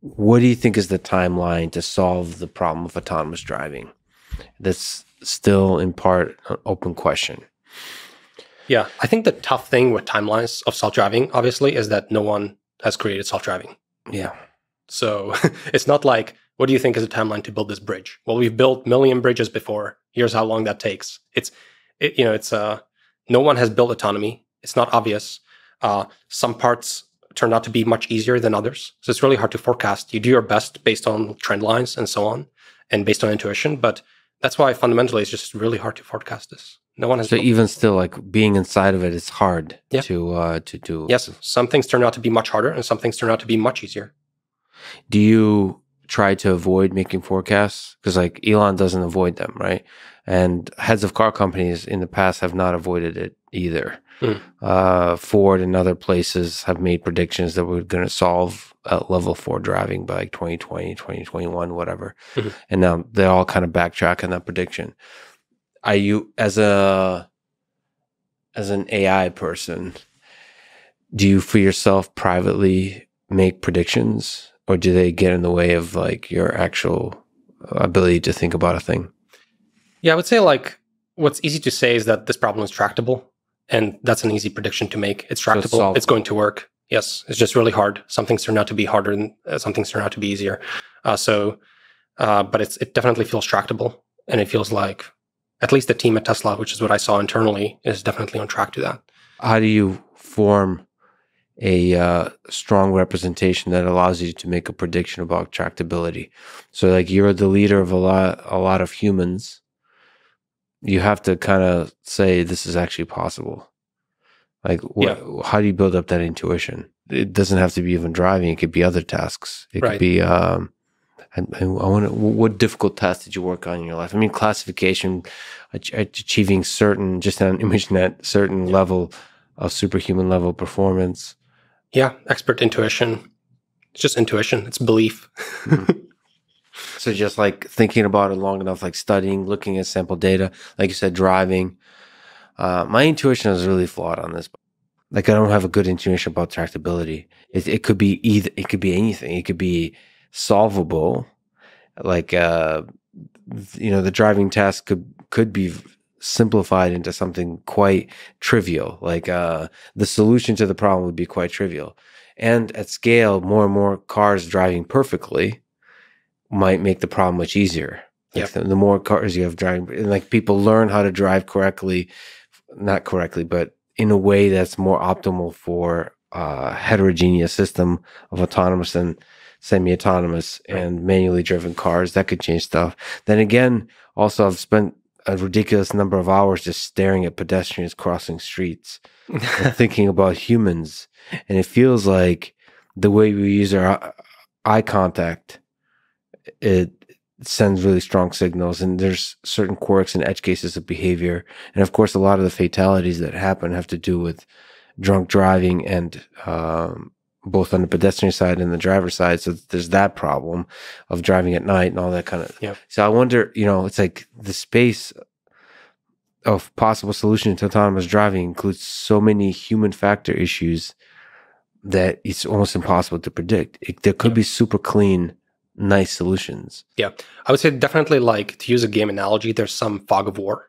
what do you think is the timeline to solve the problem of autonomous driving? That's still in part an open question. Yeah, I think the tough thing with timelines of self-driving, obviously, is that no one has created self-driving. Yeah. So it's not like, what do you think is the timeline to build this bridge? Well, we've built 1 million bridges before. Here's how long that takes. No one has built autonomy. It's not obvious. Some parts turned out to be much easier than others. So it's really hard to forecast. You do your best based on trend lines and so on, and based on intuition. But that's why fundamentally it's just really hard to forecast this. No one has. So even still, like being inside of it is hard to do. Yes, some things turn out to be much harder, and some things turn out to be much easier. Do you try to avoid making forecasts? Because like Elon doesn't avoid them, right? And heads of car companies in the past have not avoided it either. Mm. Ford and other places have made predictions that we're going to solve level 4 driving by like 2020, 2021, whatever. Mm-hmm. And now they all kind of backtrack on that prediction. Are you, as an AI person, do you for yourself privately make predictions, or do they get in the way of like your actual ability to think about a thing? Yeah, I would say like what's easy to say is that this problem is tractable. And that's an easy prediction to make. It's tractable. So it's going to work. Yes, it's just really hard. Some things turn out to be harder, and some things turn out to be easier. But it definitely feels tractable, and it feels like at least the team at Tesla, which is what I saw internally, is definitely on track to that. How do you form a strong representation that allows you to make a prediction about tractability? So, like you're the leader of a lot of humans. You have to kind of say this is actually possible. Like, how do you build up that intuition? It doesn't have to be even driving. It could be other tasks. It could be. I want to. What difficult tasks did you work on in your life? I mean, classification, achieving certain, just on ImageNet, certain level of superhuman level performance. Yeah, expert intuition. It's just intuition. It's belief. Mm-hmm. So just like thinking about it long enough, like studying, looking at sample data, like you said, driving. My intuition is really flawed on this. Like I don't have a good intuition about tractability. It could be either. It could be anything. It could be solvable. Like the driving task could be simplified into something quite trivial. Like the solution to the problem would be quite trivial. And at scale, more and more cars driving perfectly might make the problem much easier. Like the more cars you have driving, and like people learn how to drive correctly, not correctly, but in a way that's more optimal for a heterogeneous system of autonomous and semi-autonomous and manually driven cars. That could change stuff. Then again, also I've spent a ridiculous number of hours just staring at pedestrians crossing streets and thinking about humans. And it feels like the way we use our eye contact, it sends really strong signals, and there's certain quirks and edge cases of behavior. And of course, a lot of the fatalities that happen have to do with drunk driving, and both on the pedestrian side and the driver's side. So there's that problem of driving at night and all that kind of. Yep. So I wonder, it's like the space of possible solution to autonomous driving includes so many human factor issues that it's almost impossible to predict. There could be super clean, nice solutions. Yeah, I would say definitely, like, to use a game analogy, there's some fog of war,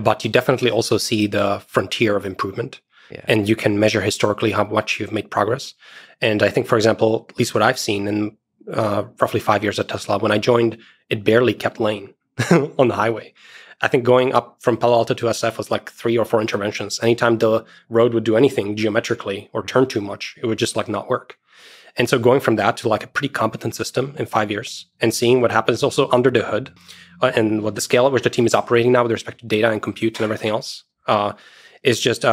but you definitely also see the frontier of improvement, and you can measure historically how much you've made progress. And I think, for example, at least what I've seen in roughly 5 years at Tesla, when I joined, it barely kept lane on the highway. I think going up from Palo Alto to SF was like 3 or 4 interventions. Anytime the road would do anything geometrically or turn too much, it would just like not work. And so going from that to like a pretty competent system in 5 years, and seeing what happens also under the hood, and what the scale at which the team is operating now with respect to data and compute and everything else, is just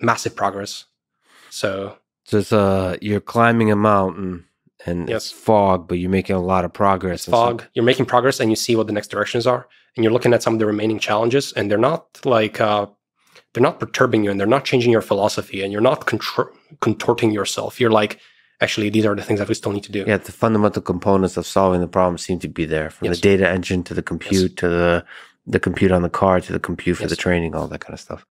massive progress. So it's, you're climbing a mountain and it's fog, but you're making a lot of progress. It's fog, you're making progress, and you see what the next directions are, and you're looking at some of the remaining challenges, and they're not like... they're not perturbing you, and they're not changing your philosophy, and you're not contorting yourself. You're like... actually, these are the things that we still need to do. Yeah, the fundamental components of solving the problem seem to be there, from the data engine to the compute, to the compute on the car, to the compute for the training, all that kind of stuff.